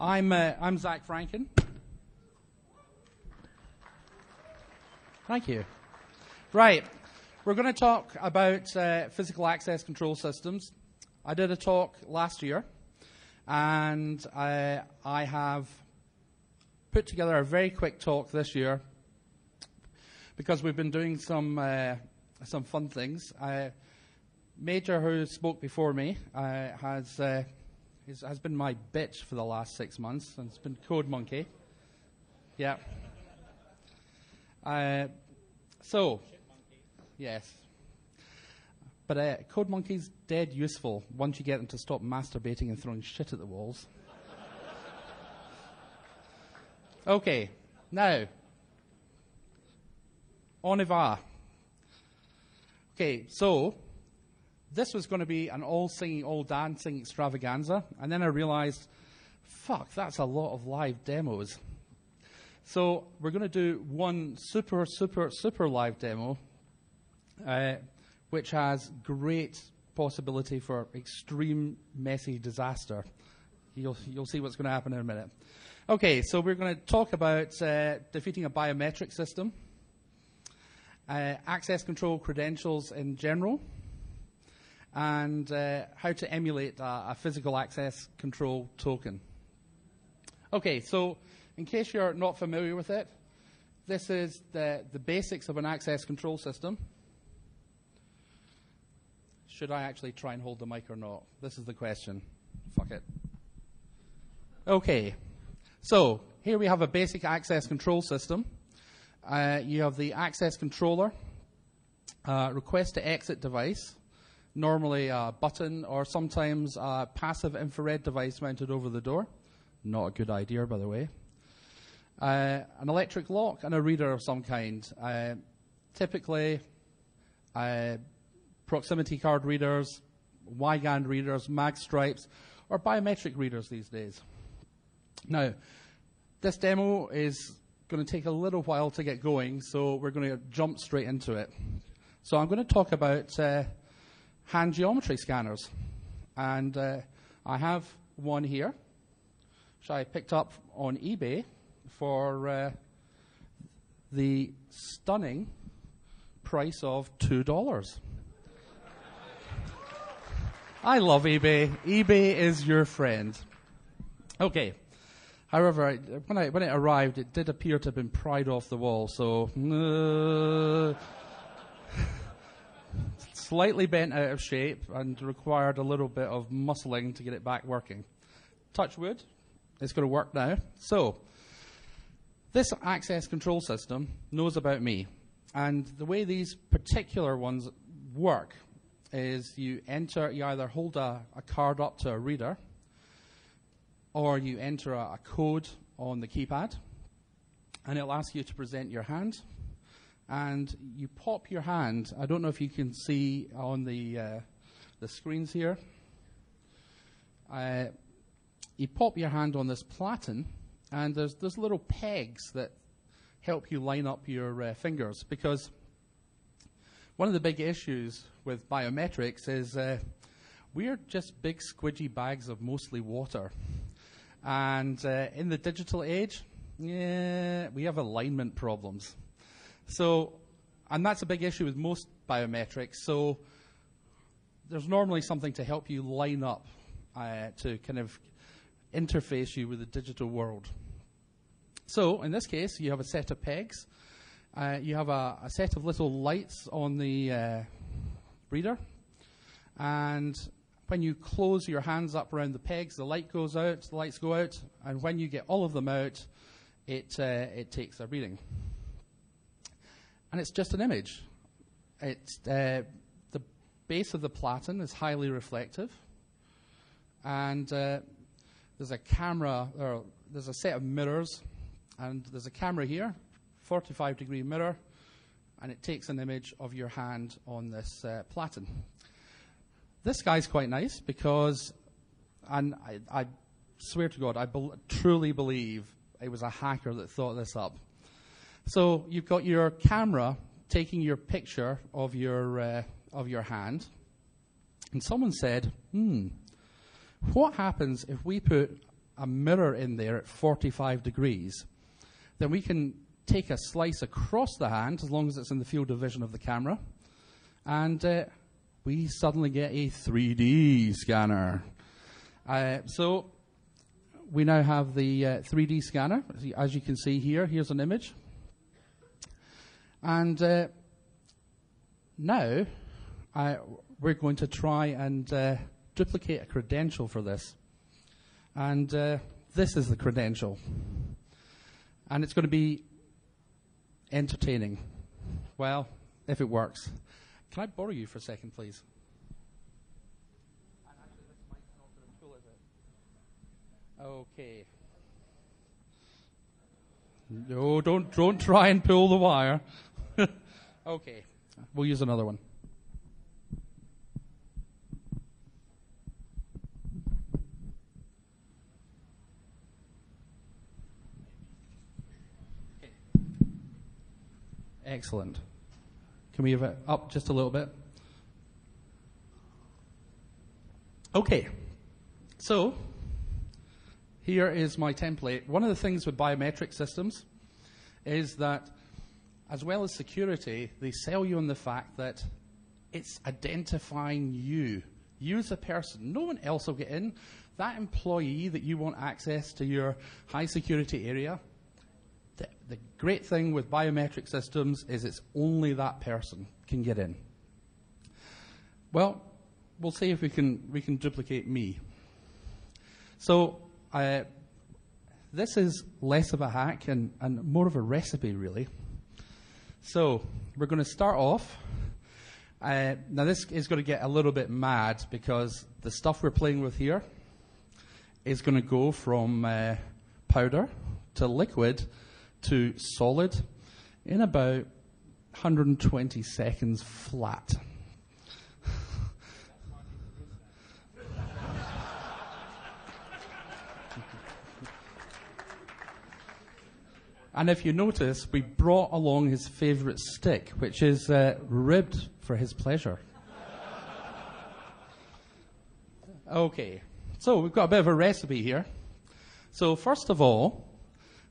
I'm Zac Franken. Thank you. Right, we're going to talk about physical access control systems. I did a talk last year, and I have put together a very quick talk this year because we've been doing some fun things. Major, who spoke before me, has been my bitch for the last 6 months, and it's been Code Monkey. Yeah. So, yes, but Code Monkey's dead useful once you get them to stop masturbating and throwing shit at the walls. Okay, now, on y va. Okay, so, this was going to be an all-singing, all-dancing extravaganza, and then I realized, fuck, that's a lot of live demos. So we're going to do one super, super, super live demo, which has great possibility for extreme messy disaster. You'll see what's going to happen in a minute. Okay, so we're going to talk about defeating a biometric system, access control credentials in general, and how to emulate a physical access control token. Okay, so in case you're not familiar with it, this is the basics of an access control system. Should I actually try and hold the mic or not? This is the question. Fuck it. Okay. So here we have a basic access control system. You have the access controller, request to exit device, normally a button or sometimes a passive infrared device mounted over the door. Not a good idea, by the way. An electric lock and a reader of some kind, typically proximity card readers, Wiegand readers, mag stripes, or biometric readers these days. Now, this demo is going to take a little while to get going, so we're going to jump straight into it. So I'm going to talk about hand geometry scanners, and I have one here, which I picked up on eBay for the stunning price of $2. I love eBay. eBay is your friend. Okay. However, when it arrived, it did appear to have been pried off the wall, so slightly bent out of shape and required a little bit of muscling to get it back working. Touch wood. It's going to work now. So, this access control system knows about me, and the way these particular ones work is you either hold a card up to a reader, or you enter a code on the keypad, and it'll ask you to present your hand, and you pop your hand. I don't know if you can see on the screens here. You pop your hand on this platen, and there's little pegs that help you line up your fingers, because one of the big issues with biometrics is we're just big squidgy bags of mostly water. And in the digital age, yeah, we have alignment problems. So, and that's a big issue with most biometrics. So there's normally something to help you line up to kind of interface you with the digital world. So in this case, you have a set of pegs. You have a set of little lights on the reader. And when you close your hands up around the pegs, the light goes out, the lights go out. And when you get all of them out, it takes a reading. And it's just an image. The base of the platen is highly reflective. And there's a camera, or there's a set of mirrors, and there's a camera here, 45-degree mirror, and it takes an image of your hand on this platen. This guy's quite nice because, and I swear to God, I truly believe it was a hacker that thought this up. So you've got your camera taking your picture of your hand, and someone said, what happens if we put a mirror in there at 45 degrees, then we can take a slice across the hand, as long as it's in the field of vision of the camera, and we suddenly get a 3D scanner. So we now have the 3D scanner. As you can see here, here's an image. And now we're going to try and duplicate a credential for this. And this is the credential. And it's going to be entertaining. Well, if it works. Can I borrow you for a second, please? And actually, this mic's not very cool, is it? Okay. No, don't try and pull the wire. Okay, we'll use another one. Okay. Excellent. Can we have it up just a little bit? Okay, so here is my template. One of the things with biometric systems is that, as well as security, they sell you on the fact that it's identifying you. You as a person, no one else will get in. That employee that you want access to your high security area, the great thing with biometric systems is it's only that person can get in. Well, we'll see if we can duplicate me. So this is less of a hack and more of a recipe, really. So we're going to start off. Now this is going to get a little bit mad because the stuff we're playing with here is going to go from powder to liquid to solid in about 120 seconds flat. And if you notice, we brought along his favorite stick, which is ribbed for his pleasure. Okay, so we've got a bit of a recipe here. So first of all,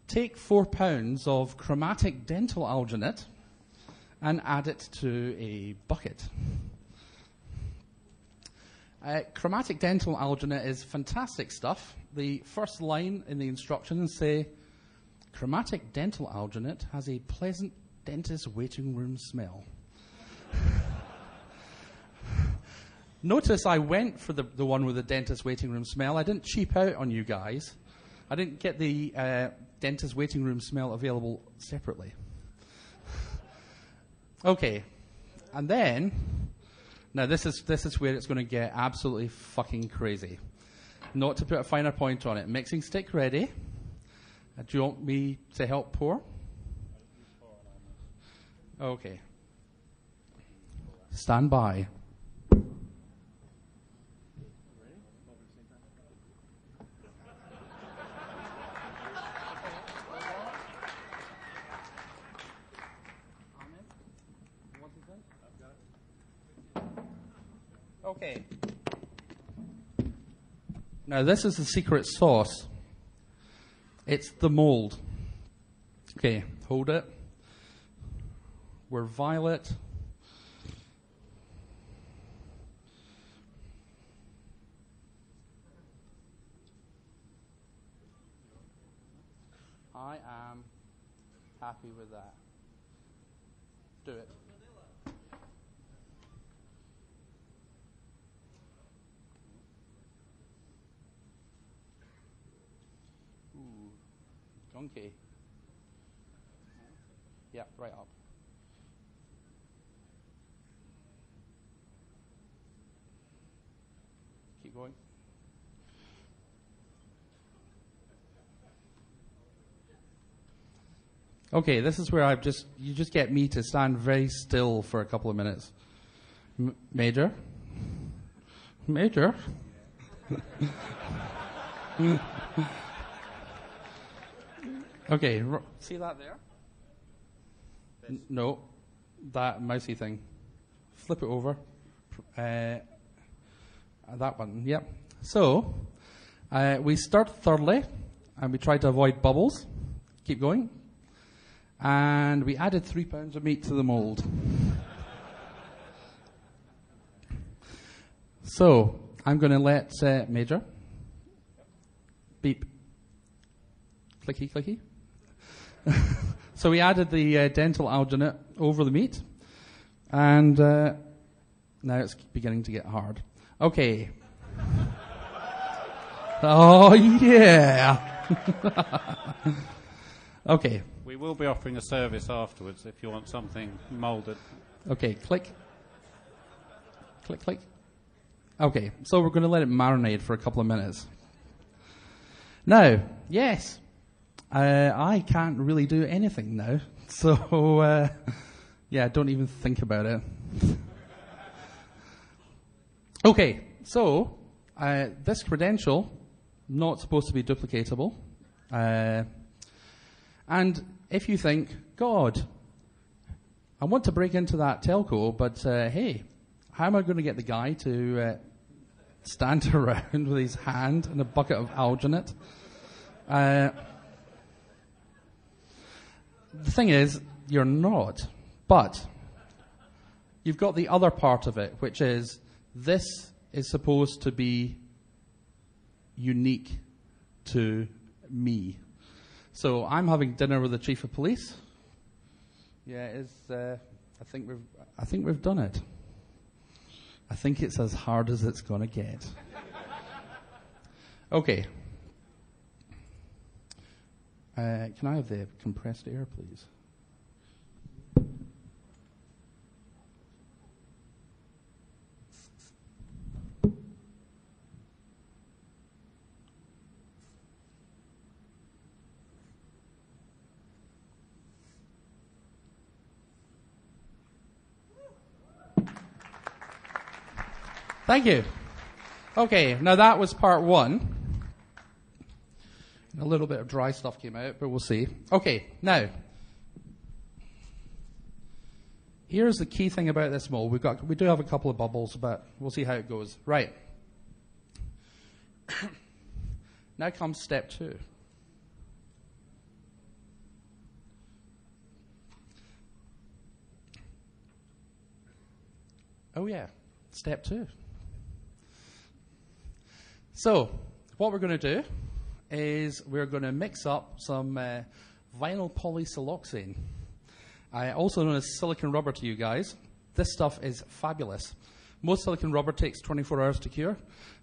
take 4 pounds of chromatic dental alginate and add it to a bucket. Chromatic dental alginate is fantastic stuff. The first line in the instructions say, chromatic dental alginate has a pleasant dentist waiting room smell. Notice I went for the one with the dentist waiting room smell. I didn't cheap out on you guys. I didn't get the dentist waiting room smell available separately. Okay, and then, now this is where it's going to get absolutely fucking crazy. Not to put a finer point on it. Mixing stick ready. Do you want me to help pour? Okay. Stand by. Okay. Now this is the secret sauce. It's the mold. Okay, hold it. We're violet. I am happy with that. Do it. Monkey. Yeah, right up. Keep going. Okay, this is where you just get me to stand very still for a couple of minutes. Major. Okay, see that there? No, that mousy thing. Flip it over. That one, yep. So, We start thoroughly, and we try to avoid bubbles. Keep going. And we added 3 pounds of meat to the mould. So, I'm going to let Major. Beep. Clicky, clicky. So we added the dental alginate over the meat. And now it's beginning to get hard. Okay. Oh, yeah. Okay. We will be offering a service afterwards if you want something moulded. Okay, click. Click, click. Okay, so we're going to let it marinate for a couple of minutes. Now, yes, I can't really do anything now. So, yeah, don't even think about it. Okay, so this credential, not supposed to be duplicatable. And if you think, God, I want to break into that telco, but hey, how am I going to get the guy to stand around with his hand in a bucket of alginate? The thing is, you're not. But you've got the other part of it, which is this is supposed to be unique to me. So I'm having dinner with the chief of police. Yeah, it's, I think we've done it. I think it's as hard as it's going to get. Okay. Can I have the compressed air, please? Thank you. Okay, now that was part one. A little bit of dry stuff came out, but we'll see. Okay, now. Here's the key thing about this mold. We do have a couple of bubbles, but we'll see how it goes. Right. Now comes step two. Oh yeah, step two. So, what we're going to do is we're going to mix up some vinyl polysiloxane, also known as silicon rubber to you guys. This stuff is fabulous. Most silicon rubber takes 24 hours to cure.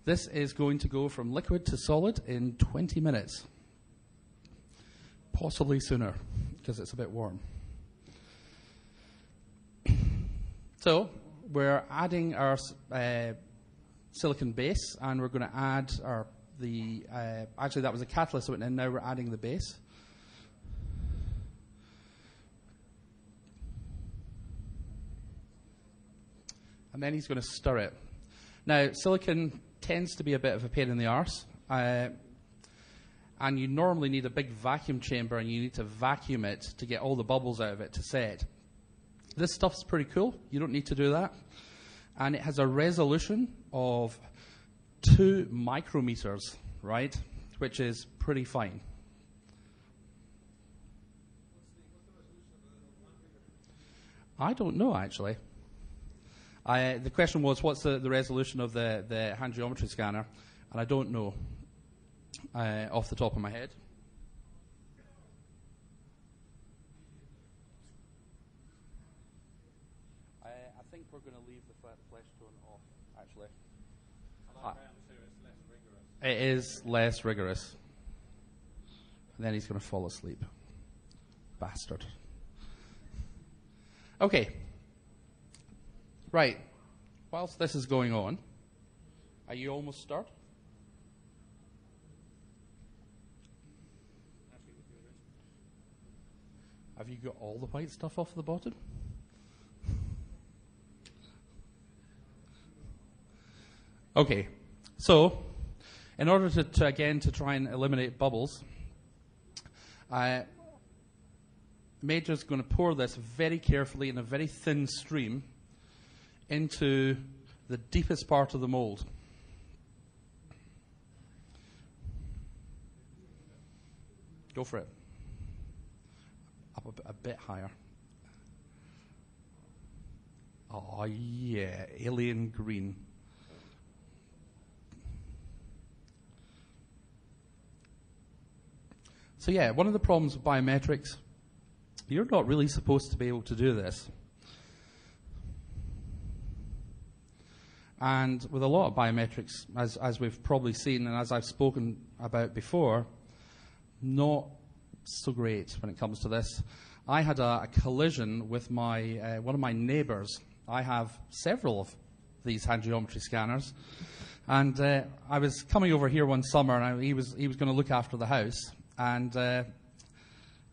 This is going to go from liquid to solid in 20 minutes. Possibly sooner, because it's a bit warm. So, we're adding our silicon base, and we're going to add our actually that was a catalyst, and now we're adding the base. And then he's going to stir it. Now, silicon tends to be a bit of a pain in the arse, and you normally need a big vacuum chamber, and you need to vacuum it to get all the bubbles out of it to set. This stuff's pretty cool. You don't need to do that. And it has a resolution of 2 micrometers, right? Which is pretty fine. I don't know, actually. The question was, what's the resolution of the hand geometry scanner? And I don't know off the top of my head. I think we're going to leave the flesh tone off, actually. It is less rigorous. And then he's going to fall asleep. Bastard. Okay. Right. Whilst this is going on, are you almost started? Have you got all the white stuff off the bottom? Okay. So, in order to try and eliminate bubbles, Major's going to pour this very carefully in a very thin stream into the deepest part of the mold. Go for it. Up a bit higher. Oh, yeah. Alien green. So, yeah, one of the problems with biometrics, you're not really supposed to be able to do this. And with a lot of biometrics, as we've probably seen and as I've spoken about before, not so great when it comes to this. I had a collision with my one of my neighbours. I have several of these hand geometry scanners, and I was coming over here one summer, and he was going to look after the house, and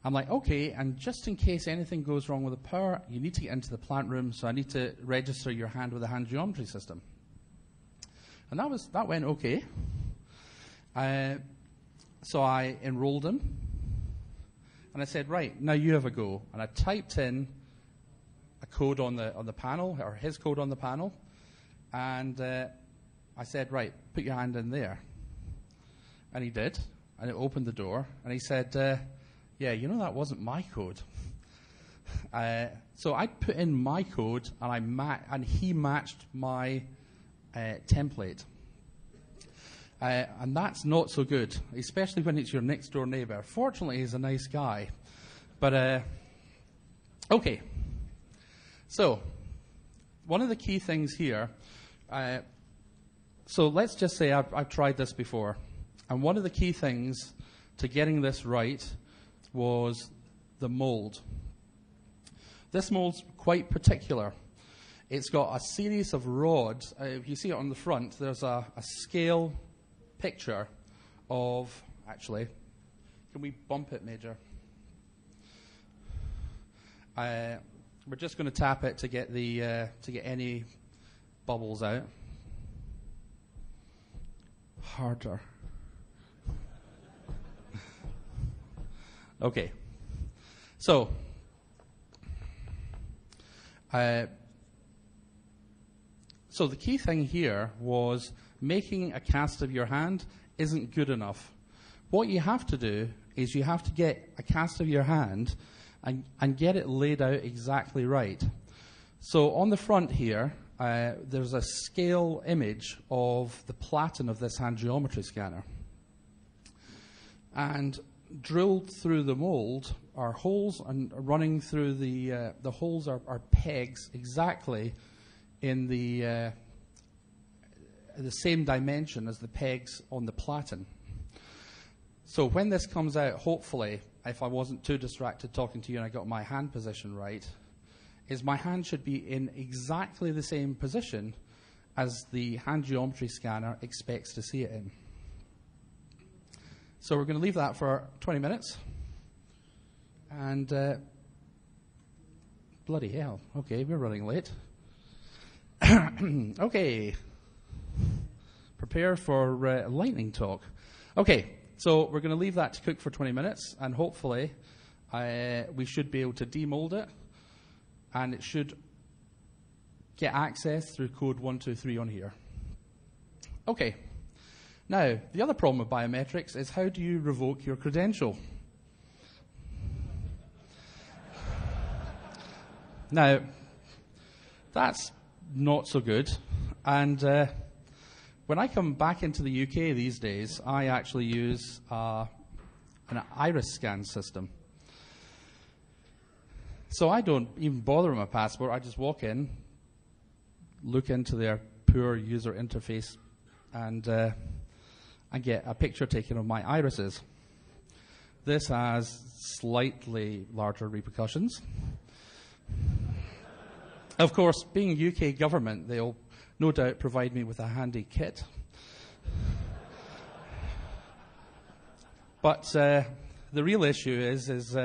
I'm like, okay, and just in case anything goes wrong with the power, you need to get into the plant room, so I need to register your hand with the hand geometry system. And that went okay. So I enrolled him, and I said, right, now you have a go. And I typed in a code on the panel, or his code on the panel, and I said, right, put your hand in there. And he did, and it opened the door, and he said, yeah, you know, that wasn't my code. So I put in my code, and he matched my template. And that's not so good, especially when it's your next-door neighbour. Fortunately, he's a nice guy. But, okay. So, one of the key things here, so let's just say I've tried this before. And one of the key things to getting this right was the mould. This mould's quite particular. It's got a series of rods. If you see it on the front, there's a scale picture of, actually, can we bump it, Major? We're just going to tap it to get the to get any bubbles out. Harder. Okay. So so the key thing here was making a cast of your hand isn't good enough. What you have to do is you have to get a cast of your hand and get it laid out exactly right. So on the front here, there's a scale image of the platen of this hand geometry scanner. And drilled through the mould are holes, and running through the holes are pegs exactly in the same dimension as the pegs on the platen. So when this comes out, hopefully, if I wasn't too distracted talking to you and I got my hand position right, is my hand should be in exactly the same position as the hand geometry scanner expects to see it in. So we're going to leave that for 20 minutes. And bloody hell. Okay, we're running late. Okay. Prepare for lightning talk. Okay, so we're going to leave that to cook for 20 minutes, and hopefully we should be able to demold it, and it should get access through code 123 on here. Okay. Now, the other problem with biometrics is, how do you revoke your credential? Now, that's not so good. And when I come back into the UK these days, I actually use an iris scan system. So I don't even bother with my passport. I just walk in, look into their poor user interface, and I get a picture taken of my irises. This has slightly larger repercussions. Of course, being UK government, they'll no doubt provide me with a handy kit. But the real issue is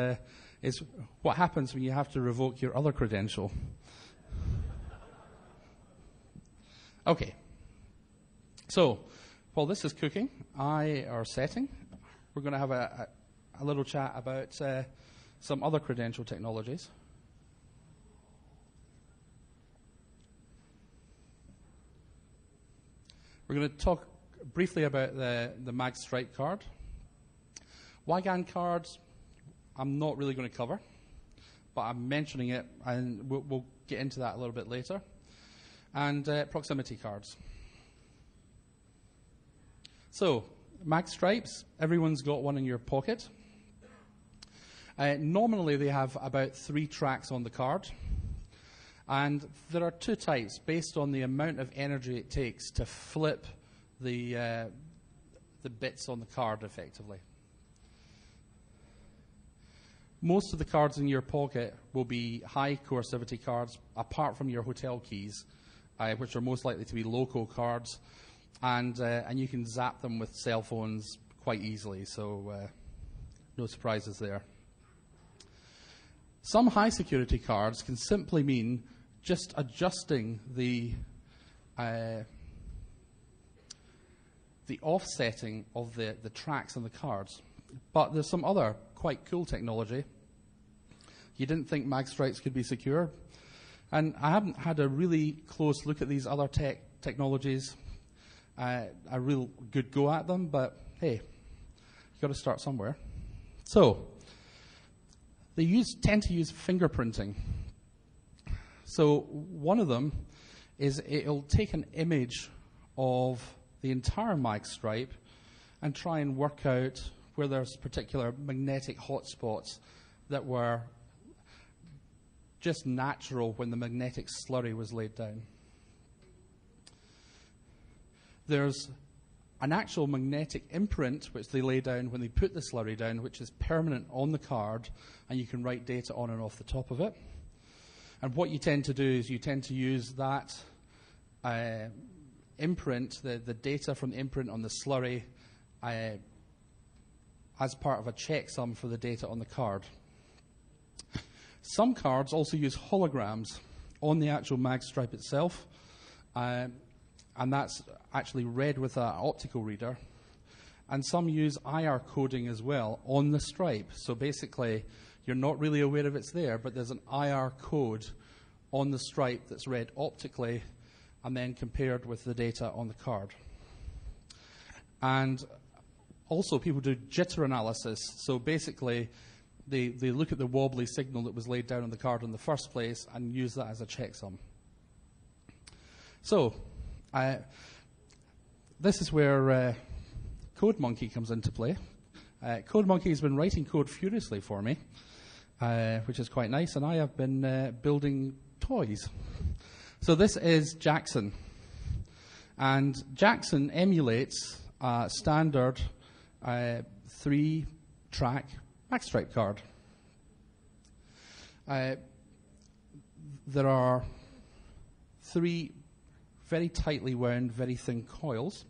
what happens when you have to revoke your other credential. Okay. So, while this is cooking, we're going to have a little chat about some other credential technologies. We're going to talk briefly about the mag stripe card. Wiegand cards, I'm not really going to cover, but I'm mentioning it, and we'll get into that a little bit later. And proximity cards. So, mag stripes, everyone's got one in your pocket. Normally they have about 3 tracks on the card, and there are 2 types based on the amount of energy it takes to flip the bits on the card effectively. Most of the cards in your pocket will be high coercivity cards, apart from your hotel keys, which are most likely to be loco cards, and you can zap them with cell phones quite easily, so no surprises there. Some high security cards can simply mean just adjusting the offsetting of the tracks on the cards. But there's some other quite cool technology. You didn't think mag stripes could be secure. And I haven't had a really close look at these other technologies, a real good go at them, but hey, you've got to start somewhere. So they tend to use fingerprinting. So one of them is it'll take an image of the entire mag stripe and try and work out where there's particular magnetic hotspots that were just natural when the magnetic slurry was laid down. There's an actual magnetic imprint which they lay down when they put the slurry down, which is permanent on the card, and you can write data on and off the top of it. And what you tend to do is you tend to use that imprint, the data from the imprint on the slurry, as part of a checksum for the data on the card. Some cards also use holograms on the actual mag stripe itself, and that's actually read with an optical reader. And some use IR coding as well on the stripe. So basically, you're not really aware of it's there, but there's an IR code on the stripe that's read optically and then compared with the data on the card. And also, people do jitter analysis. So basically, they look at the wobbly signal that was laid down on the card in the first place and use that as a checksum. So this is where Code Monkey comes into play. Code Monkey has been writing code furiously for me, which is quite nice, and I have been building toys. So this is Jackson. And Jackson emulates standard 3-track magstripe card. There are 3 very tightly wound, very thin coils,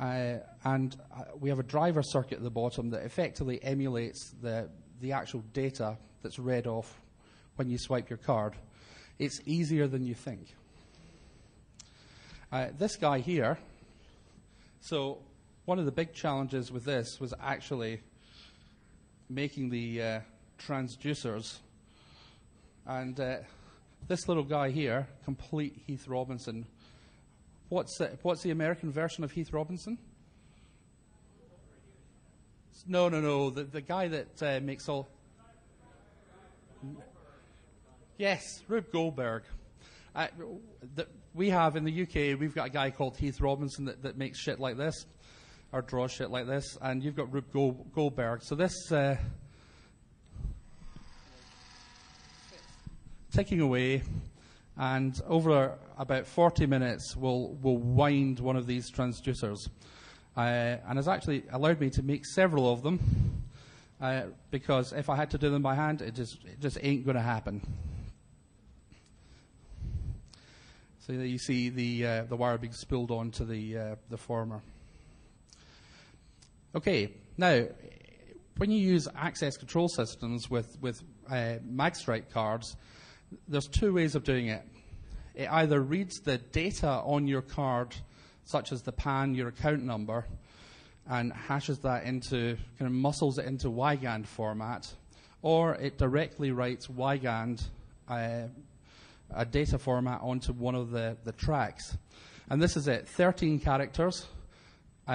and we have a driver circuit at the bottom that effectively emulates the actual data that's read off when you swipe your card. It's easier than you think. This guy here, so one of the big challenges with this was actually making the transducers. And this little guy here, complete Heath Robinson. What's the American version of Heath Robinson? No. The guy that makes all... Yes, Rube Goldberg. We have, in the UK, we've got a guy called Heath Robinson that makes shit like this, or draw shit like this, and you've got Rube Goldberg. So this ticking away, and over about 40 minutes we'll wind one of these transducers, and has actually allowed me to make several of them, because if I had to do them by hand, it just ain't going to happen. So you see the wire being spilled onto the former. Okay, now, when you use access control systems with magstripe cards, there's 2 ways of doing it. It either reads the data on your card, such as the PAN, your account number, and hashes that into, kind of muscles it into Wiegand format, or it directly writes Wiegand, a data format, onto one of the tracks. And this is it, 13 characters.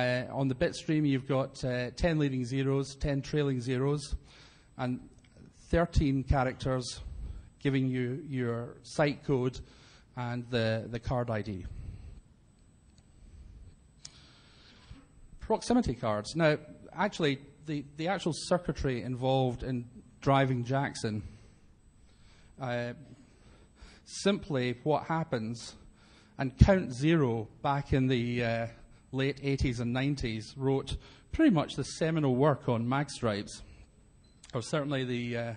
On the bit stream, you've got 10 leading zeros, 10 trailing zeros, and 13 characters giving you your site code and the card ID. Proximity cards. Now, actually, the actual circuitry involved in driving Jackson, simply what happens, and Count Zero back in the late 80s and 90s wrote pretty much the seminal work on magstripes, or certainly the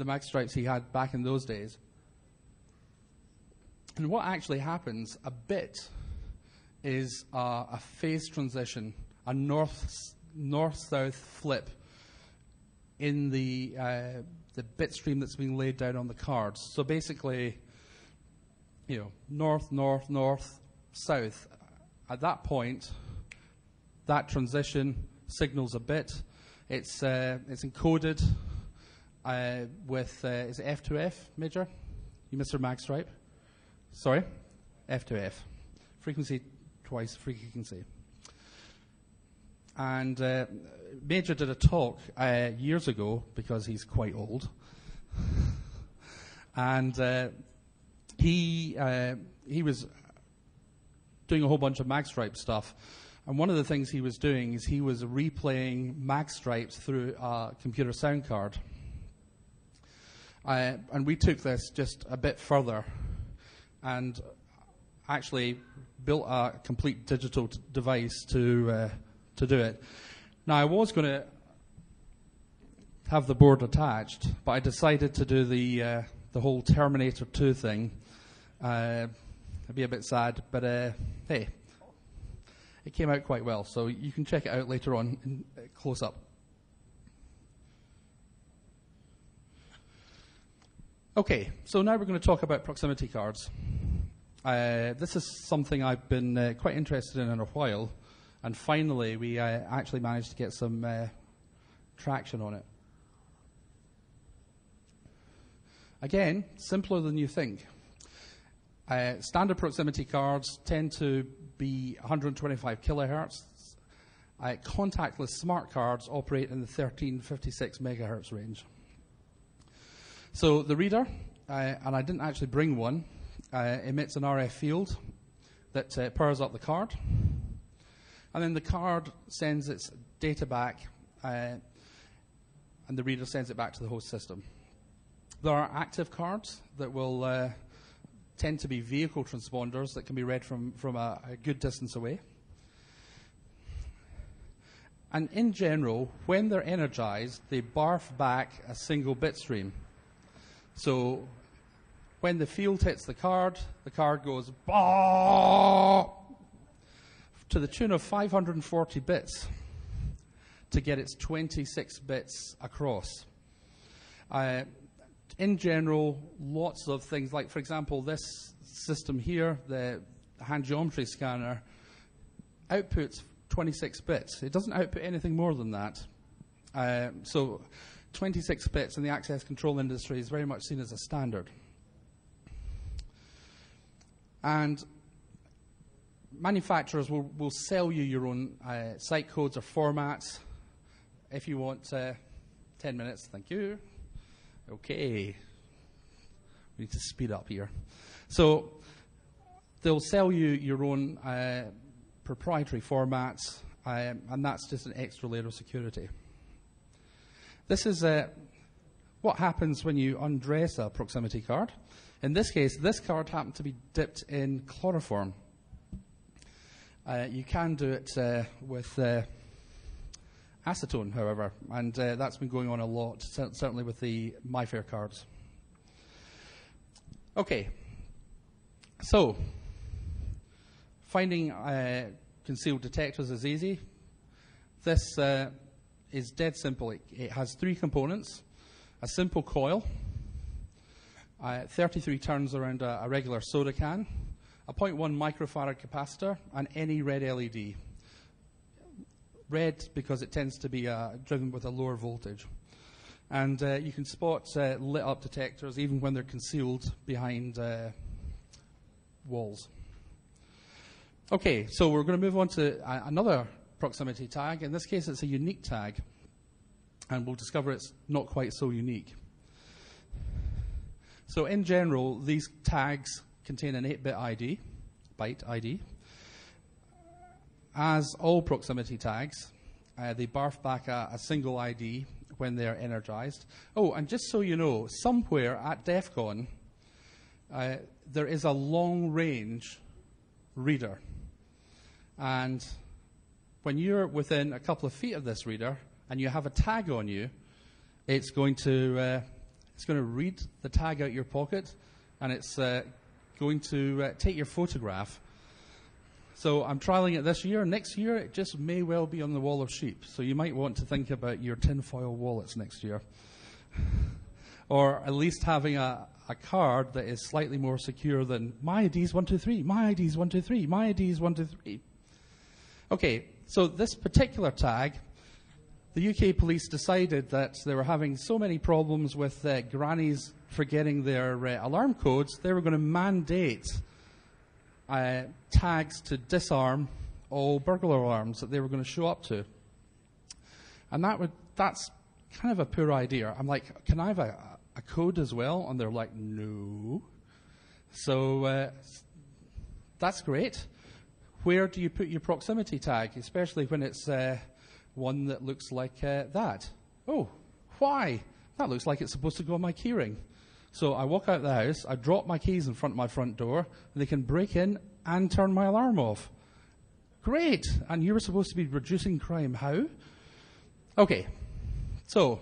magstripes he had back in those days. And what actually happens a bit is a phase transition, a north-south flip in the bit stream that's being laid down on the cards. So basically, you know, north, north, north, south. At that point, that transition signals a bit. It's encoded with is it F2F, Major? You missed your magstripe. Sorry, F2F, frequency twice frequency. And Major did a talk years ago, because he's quite old, and he was doing a whole bunch of magstripe stuff, and one of the things he was doing is he was replaying magstripes through a computer sound card, and we took this just a bit further, and actually built a complete digital device to do it. Now, I was going to have the board attached, but I decided to do the whole Terminator 2 thing. It'd be a bit sad, but hey, it came out quite well, so you can check it out later on in close up. Okay, so now we're going to talk about proximity cards. This is something I've been quite interested in a while, and finally we actually managed to get some traction on it. Again, simpler than you think. Standard proximity cards tend to be 125 kilohertz. Contactless smart cards operate in the 1356 megahertz range. So the reader, and I didn't actually bring one, emits an RF field that powers up the card. And then the card sends its data back, and the reader sends it back to the host system. There are active cards that will tend to be vehicle transponders that can be read from a good distance away. And in general, when they're energized, they barf back a single bit stream. So when the field hits the card goes bah! To the tune of 540 bits to get its 26 bits across. In general, lots of things, like, for example, this system here, the hand geometry scanner, outputs 26 bits. It doesn't output anything more than that. So 26 bits in the access control industry is very much seen as a standard. And manufacturers will sell you your own site codes or formats. If you want 10 minutes, thank you. Okay, we need to speed up here. So they'll sell you your own proprietary formats, and that's just an extra layer of security. This is what happens when you undress a proximity card. In this case, this card happened to be dipped in chloroform. You can do it with acetone, however, and that's been going on a lot, certainly with the MIFARE cards. Okay, so finding concealed detectors is easy. This is dead simple. It has three components: a simple coil, 33 turns around a regular soda can, a 0.1 microfarad capacitor, and any red LED. Red because it tends to be driven with a lower voltage. And you can spot lit up detectors even when they're concealed behind walls. Okay, so we're going to move on to another proximity tag. In this case, it's a unique tag, and we'll discover it's not quite so unique. So in general, these tags contain an 8-bit ID, byte ID. As all proximity tags, they barf back a single ID when they're energized. Oh, and just so you know, somewhere at DEF CON, there is a long-range reader. And when you're within a couple of feet of this reader and you have a tag on you, it's going to read the tag out your pocket, and it's going to take your photograph. So I'm trialing it this year. Next year, it just may well be on the wall of sheep. So you might want to think about your tinfoil wallets next year. Or at least having a card that is slightly more secure than my ID's 123, my ID's 123, my ID's 123. Okay, so this particular tag, the UK police decided that they were having so many problems with grannies forgetting their alarm codes, they were going to mandate tags to disarm all burglar alarms that they were going to show up to. And that's kind of a poor idea. I'm like, can I have a code as well? And they're like, no. So that's great. Where do you put your proximity tag, especially when it's one that looks like that? Oh, why? That looks like it's supposed to go on my keyring. So I walk out the house, I drop my keys in front of my front door, and they can break in and turn my alarm off. Great! And you were supposed to be reducing crime. How? Okay. So,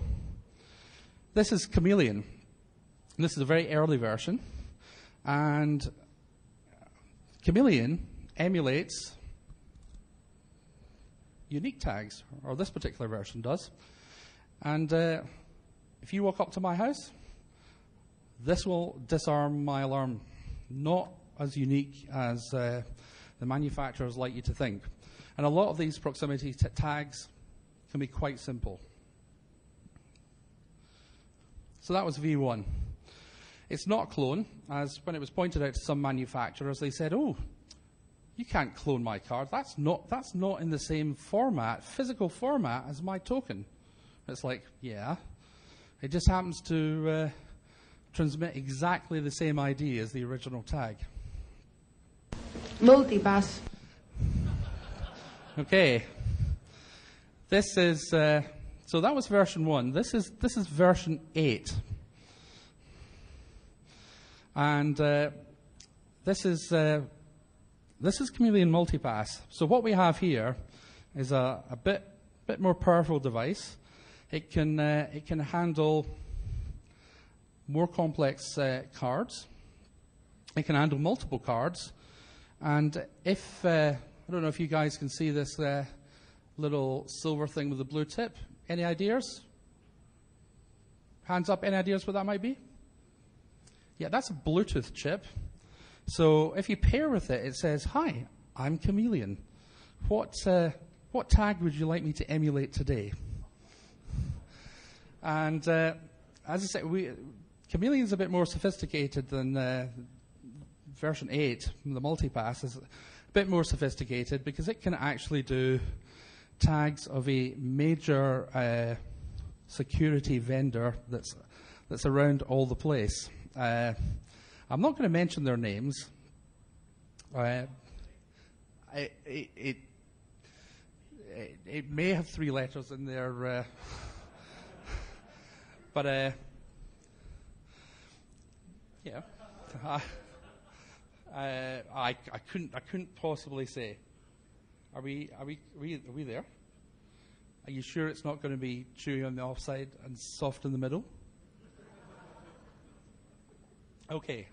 this is Chameleon. This is a very early version. And Chameleon emulates unique tags, or this particular version does. And if you walk up to my house, this will disarm my alarm. Not as unique as the manufacturers like you to think. And a lot of these proximity tags can be quite simple. So that was V1. It's not a clone, as when it was pointed out to some manufacturers, they said, oh, you can't clone my card. That's not in the same format, physical format, as my token. It's like, yeah, it just happens to transmit exactly the same ID as the original tag. Multipass. Okay. This is so that was version 1. This is version 8. And this is Chameleon Multipass. So what we have here is a bit more powerful device. It can handle more complex cards. It can handle multiple cards. And if I don't know if you guys can see this little silver thing with the blue tip. Any ideas? Hands up. Any ideas what that might be? Yeah, that's a Bluetooth chip. So if you pair with it, it says, "Hi, I'm Chameleon. What tag would you like me to emulate today?" And as I said, Chameleon's a bit more sophisticated than version 8, the multipass is a bit more sophisticated because it can actually do tags of a major security vendor that's around all the place. I'm not going to mention their names. It may have 3 letters in there, but yeah. I couldn't possibly say. Are we there? Are you sure it's not going to be chewy on the offside and soft in the middle? Okay.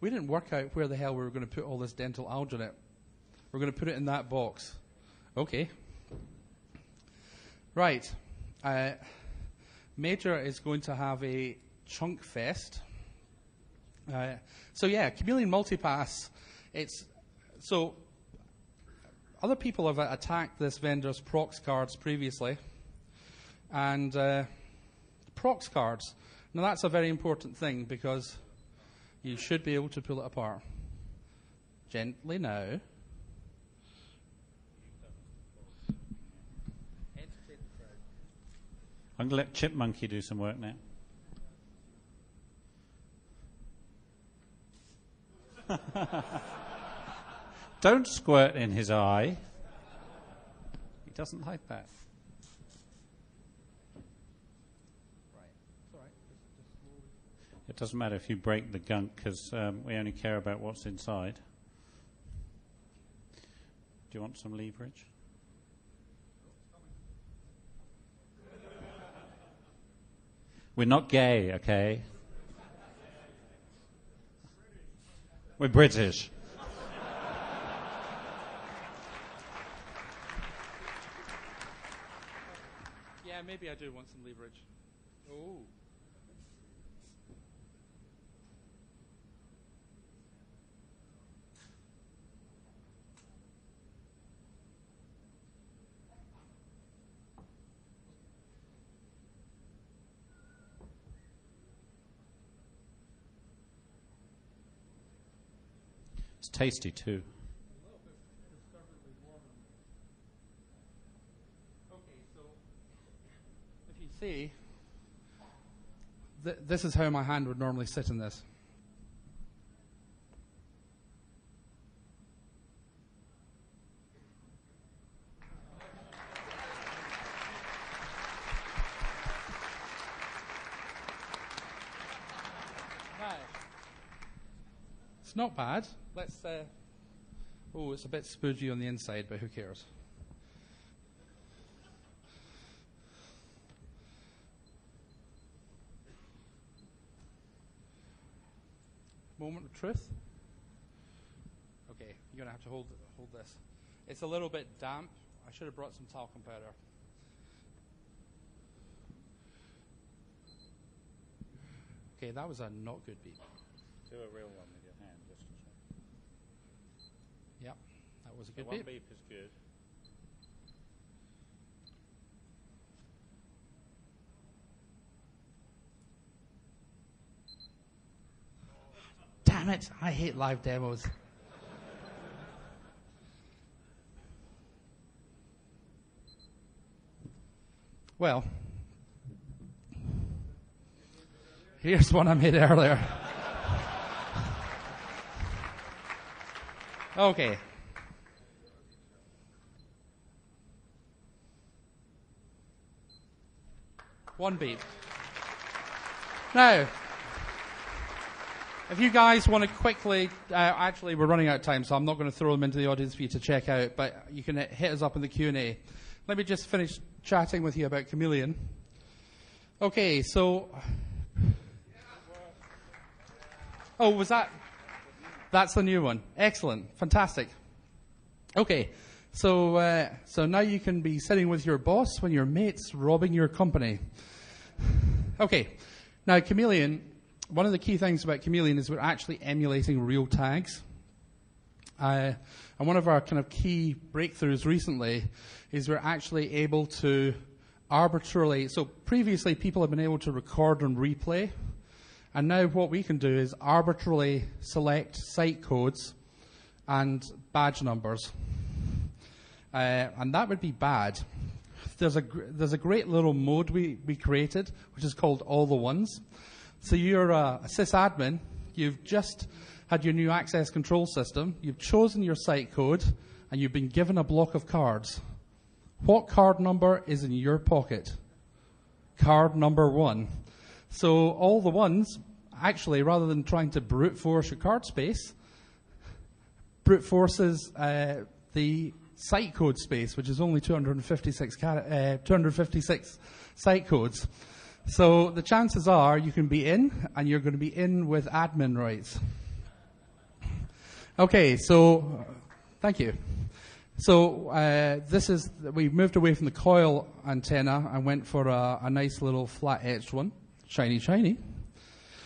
We didn't work out where the hell we were going to put all this dental alginate. We're going to put it in that box. Okay. Right. Major is going to have a chunk fest. So yeah, Chameleon Multipass. Other people have attacked this vendor's prox cards previously, and prox cards. Now that's a very important thing because you should be able to pull it apart. Gently now. I'm going to let Chip Monkey do some work now. Don't squirt in his eye. He doesn't like that. It doesn't matter if you break the gunk, because we only care about what's inside. Do you want some leverage? We're not gay, okay? We're British. Yeah, maybe I do want some leverage. Oh. It's tasty too. Okay, so if you see, this is how my hand would normally sit in this. Not bad. Let's oh, it's a bit spoodgy on the inside, but who cares? Moment of truth. Okay, you're gonna have to hold this. It's a little bit damp. I should have brought some talcum powder. Okay, that was a not good beat. Do a real one with your hand. Yep, that was a good beep. One beep is good. Damn it, I hate live demos. Well, here's one I made earlier. Okay. One beep. Now, if you guys want to quickly, actually we're running out of time, so I'm not going to throw them into the audience for you to check out, but you can hit us up in the Q&A. Let me just finish chatting with you about Chameleon. Okay, so... Oh, was that... That's the new one. Excellent. Fantastic. Okay. So, now you can be sitting with your boss when your mate's robbing your company. Okay. Now, Chameleon, one of the key things about Chameleon is we're actually emulating real tags. And one of our kind of key breakthroughs recently is we're actually able to arbitrarily... So previously, people have been able to record and replay. And now what we can do is arbitrarily select site codes and badge numbers. And that would be bad. There's a great little mode we created, which is called All the Ones. So you're a sysadmin. You've just had your new access control system. You've chosen your site code, and you've been given a block of cards. What card number is in your pocket? Card number 1. So all the ones, actually, rather than trying to brute force your card space, brute forces the site code space, which is only 256 site codes. So the chances are you can be in, and you're going to be in with admin rights. Okay, so thank you. So this is, we moved away from the coil antenna and went for a nice little flat-edged one. Shiny, shiny.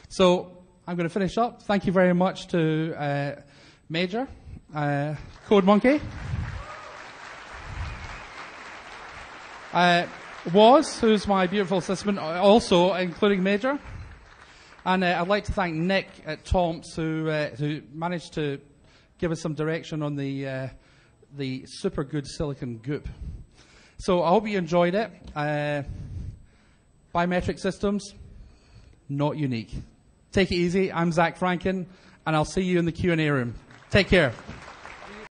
So I'm going to finish up. Thank you very much to Major, Code Monkey, Woz, who's my beautiful assistant, also including Major. And I'd like to thank Nick at Tomps, who managed to give us some direction on the super good silicon goop. So I hope you enjoyed it. Biometric systems, not unique. Take it easy. I'm Zac Franken, and I'll see you in the Q&A room. Take care.